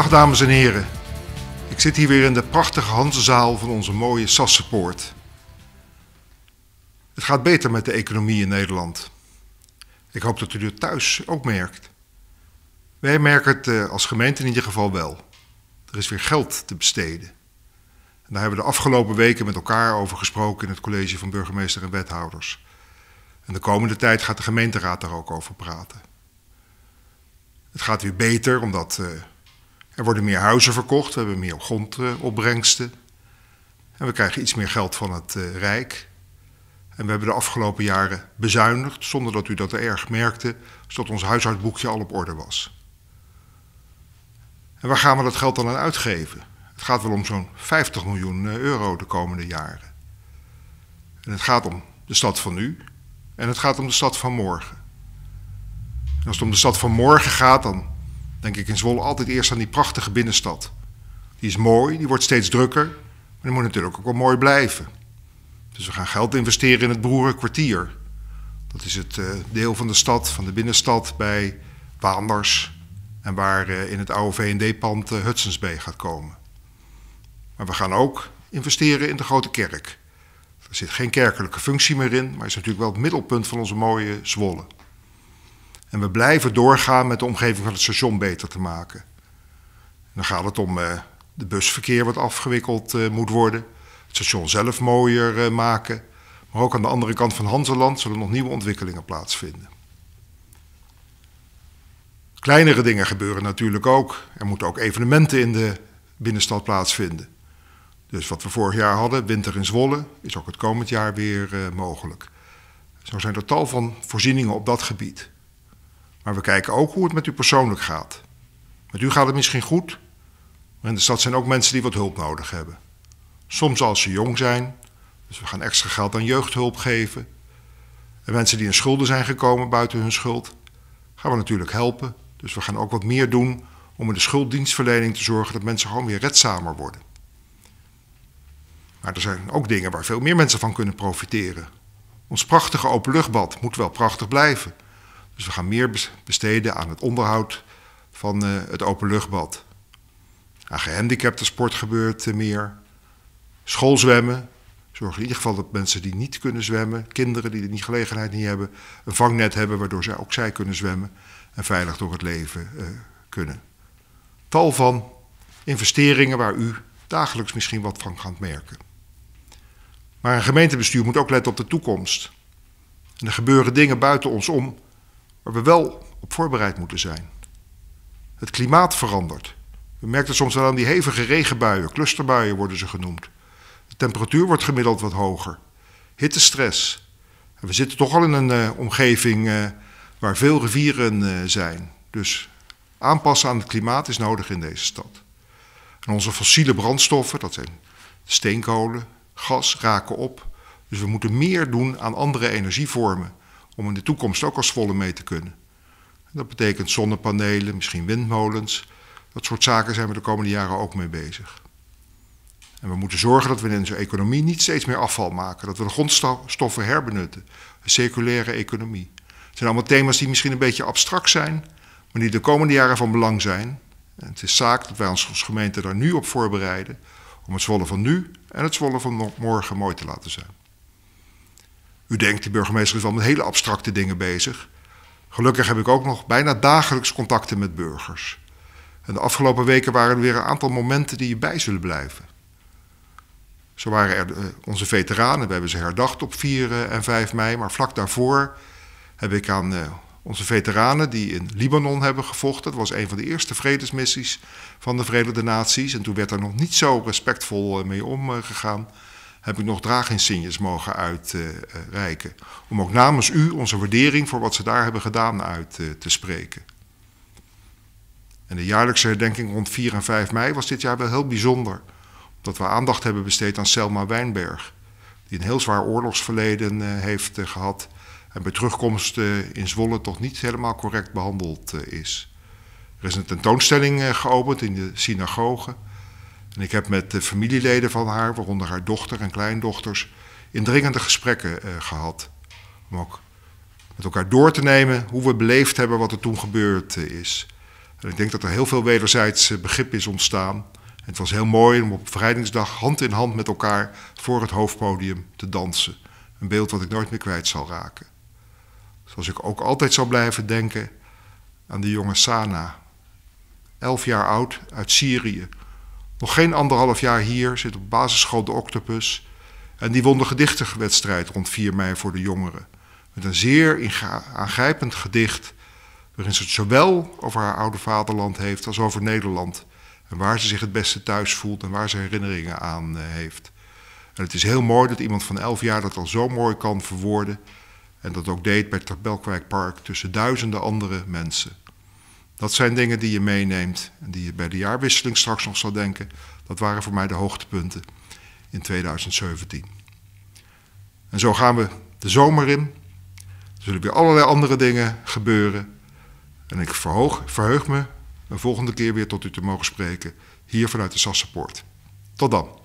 Dag dames en heren, ik zit hier weer in de prachtige Hanzezaal van onze mooie Sassenpoort. Het gaat beter met de economie in Nederland. Ik hoop dat u dit thuis ook merkt. Wij merken het als gemeente in ieder geval wel. Er is weer geld te besteden. En daar hebben we de afgelopen weken met elkaar over gesproken in het college van burgemeester en wethouders. En de komende tijd gaat de gemeenteraad daar ook over praten. Het gaat weer beter omdat er worden meer huizen verkocht, we hebben meer grondopbrengsten. En we krijgen iets meer geld van het Rijk. En we hebben de afgelopen jaren bezuinigd, zonder dat u dat erg merkte, zodat ons huishoudboekje al op orde was. En waar gaan we dat geld dan aan uitgeven? Het gaat wel om zo'n 50 miljoen euro de komende jaren. En het gaat om de stad van nu en het gaat om de stad van morgen. En als het om de stad van morgen gaat, dan denk ik in Zwolle altijd eerst aan die prachtige binnenstad. Die is mooi, die wordt steeds drukker, maar die moet natuurlijk ook wel mooi blijven. Dus we gaan geld investeren in het Broerenkwartier. Dat is het deel van de stad, van de binnenstad, bij Waanders. En waar in het oude V&D-pand Hudson's Bay gaat komen. Maar we gaan ook investeren in de Grote Kerk. Er zit geen kerkelijke functie meer in, maar is natuurlijk wel het middelpunt van onze mooie Zwolle. En we blijven doorgaan met de omgeving van het station beter te maken. En dan gaat het om de busverkeer wat afgewikkeld moet worden. Het station zelf mooier maken. Maar ook aan de andere kant van Hanseland zullen nog nieuwe ontwikkelingen plaatsvinden. Kleinere dingen gebeuren natuurlijk ook. Er moeten ook evenementen in de binnenstad plaatsvinden. Dus wat we vorig jaar hadden, winter in Zwolle, is ook het komend jaar weer mogelijk. Zo zijn er tal van voorzieningen op dat gebied. Maar we kijken ook hoe het met u persoonlijk gaat. Met u gaat het misschien goed, maar in de stad zijn ook mensen die wat hulp nodig hebben. Soms als ze jong zijn, dus we gaan extra geld aan jeugdhulp geven. En mensen die in schulden zijn gekomen buiten hun schuld, gaan we natuurlijk helpen. Dus we gaan ook wat meer doen om in de schulddienstverlening te zorgen dat mensen gewoon weer redzamer worden. Maar er zijn ook dingen waar veel meer mensen van kunnen profiteren. Ons prachtige openluchtbad moet wel prachtig blijven. Dus we gaan meer besteden aan het onderhoud van het openluchtbad. Aan gehandicapten sport gebeurt meer. Schoolzwemmen. Zorg in ieder geval dat mensen die niet kunnen zwemmen, kinderen die die gelegenheid niet hebben, een vangnet hebben waardoor zij ook kunnen zwemmen en veilig door het leven kunnen. Tal van investeringen waar u dagelijks misschien wat van gaat merken. Maar een gemeentebestuur moet ook letten op de toekomst. En er gebeuren dingen buiten ons om waar we wel op voorbereid moeten zijn. Het klimaat verandert. U merkt het soms wel aan die hevige regenbuien, clusterbuien worden ze genoemd. De temperatuur wordt gemiddeld wat hoger. Hittestress. En we zitten toch al in een omgeving waar veel rivieren zijn. Dus aanpassen aan het klimaat is nodig in deze stad. En onze fossiele brandstoffen, dat zijn steenkolen, gas, raken op. Dus we moeten meer doen aan andere energievormen om in de toekomst ook als Zwolle mee te kunnen. En dat betekent zonnepanelen, misschien windmolens. Dat soort zaken zijn we de komende jaren ook mee bezig. En we moeten zorgen dat we in onze economie niet steeds meer afval maken. Dat we de grondstoffen herbenutten. Een circulaire economie. Het zijn allemaal thema's die misschien een beetje abstract zijn, maar die de komende jaren van belang zijn. En het is zaak dat wij ons als gemeente daar nu op voorbereiden om het Zwolle van nu en het Zwolle van morgen mooi te laten zijn. U denkt, de burgemeester is wel met hele abstracte dingen bezig. Gelukkig heb ik ook nog bijna dagelijks contacten met burgers. En de afgelopen weken waren er weer een aantal momenten die je bij zullen blijven. Zo waren er onze veteranen, we hebben ze herdacht op 4 en 5 mei, maar vlak daarvoor heb ik aan onze veteranen die in Libanon hebben gevochten. Dat was een van de eerste vredesmissies van de Verenigde Naties en toen werd daar nog niet zo respectvol mee omgegaan. Heb ik nog draaginsignes mogen uitreiken. Om ook namens u onze waardering voor wat ze daar hebben gedaan uit te spreken. En de jaarlijkse herdenking rond 4 en 5 mei was dit jaar wel heel bijzonder. Omdat we aandacht hebben besteed aan Selma Wijnberg. Die een heel zwaar oorlogsverleden heeft gehad. En bij terugkomst in Zwolle toch niet helemaal correct behandeld is. Er is een tentoonstelling geopend in de synagoge. En ik heb met de familieleden van haar, waaronder haar dochter en kleindochters, indringende gesprekken gehad. Om ook met elkaar door te nemen hoe we beleefd hebben wat er toen gebeurd is. Ik denk dat er heel veel wederzijds begrip is ontstaan. En het was heel mooi om op Bevrijdingsdag hand in hand met elkaar voor het hoofdpodium te dansen. Een beeld wat ik nooit meer kwijt zal raken. Zoals ik ook altijd zal blijven denken aan de jonge Sana. 11 jaar oud, uit Syrië. Nog geen 1,5 jaar hier, zit op basisschool De Octopus. En die won de gedichtenwedstrijd rond 4 mei voor de jongeren. Met een zeer aangrijpend gedicht, waarin ze het zowel over haar oude vaderland heeft als over Nederland. En waar ze zich het beste thuis voelt en waar ze herinneringen aan heeft. En het is heel mooi dat iemand van 11 jaar dat al zo mooi kan verwoorden. En dat ook deed bij het Broerenkwartier tussen duizenden andere mensen. Dat zijn dingen die je meeneemt en die je bij de jaarwisseling straks nog zal denken. Dat waren voor mij de hoogtepunten in 2017. En zo gaan we de zomer in. Er zullen weer allerlei andere dingen gebeuren. En ik verheug me een volgende keer weer tot u te mogen spreken hier vanuit de Sassenpoort. Tot dan.